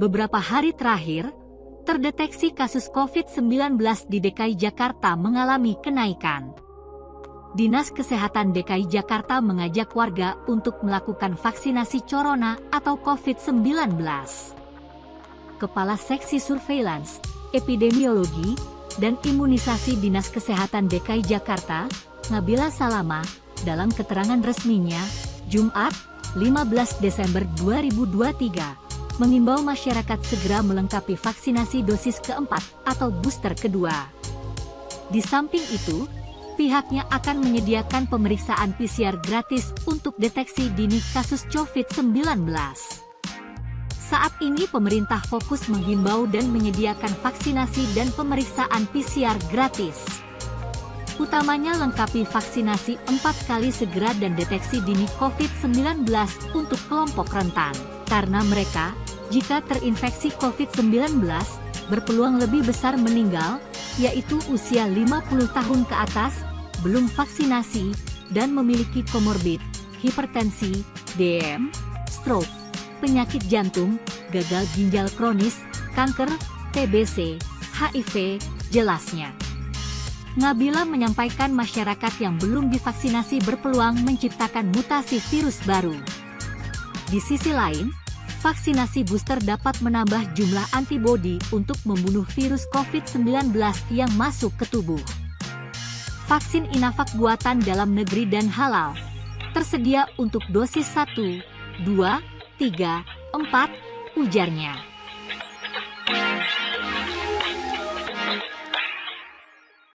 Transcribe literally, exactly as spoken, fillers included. beberapa hari terakhir, terdeteksi kasus COVID sembilan belas di D K I Jakarta mengalami kenaikan. Dinas Kesehatan D K I Jakarta mengajak warga untuk melakukan vaksinasi corona atau COVID sembilan belas. Kepala Seksi Surveillance, Epidemiologi, dan Imunisasi Dinas Kesehatan D K I Jakarta, Ngabila Salama, dalam keterangan resminya, Jumat, lima belas Desember dua ribu dua puluh tiga, mengimbau masyarakat segera melengkapi vaksinasi dosis keempat atau booster kedua. Di samping itu, pihaknya akan menyediakan pemeriksaan P C R gratis untuk deteksi dini kasus COVID sembilan belas. Saat ini pemerintah fokus menghimbau dan menyediakan vaksinasi dan pemeriksaan P C R gratis. Utamanya lengkapi vaksinasi empat kali segera dan deteksi dini COVID sembilan belas untuk kelompok rentan. Karena mereka, jika terinfeksi COVID sembilan belas, berpeluang lebih besar meninggal, yaitu usia lima puluh tahun ke atas, belum vaksinasi, dan memiliki komorbid, hipertensi, D M, stroke, penyakit jantung, gagal ginjal kronis, kanker, T B C, H I V, jelasnya. Ngabila menyampaikan masyarakat yang belum divaksinasi berpeluang menciptakan mutasi virus baru. Di sisi lain, vaksinasi booster dapat menambah jumlah antibodi untuk membunuh virus COVID sembilan belas yang masuk ke tubuh. Vaksin Inavac buatan dalam negeri dan halal tersedia untuk dosis satu, dua, tiga, empat, ujarnya.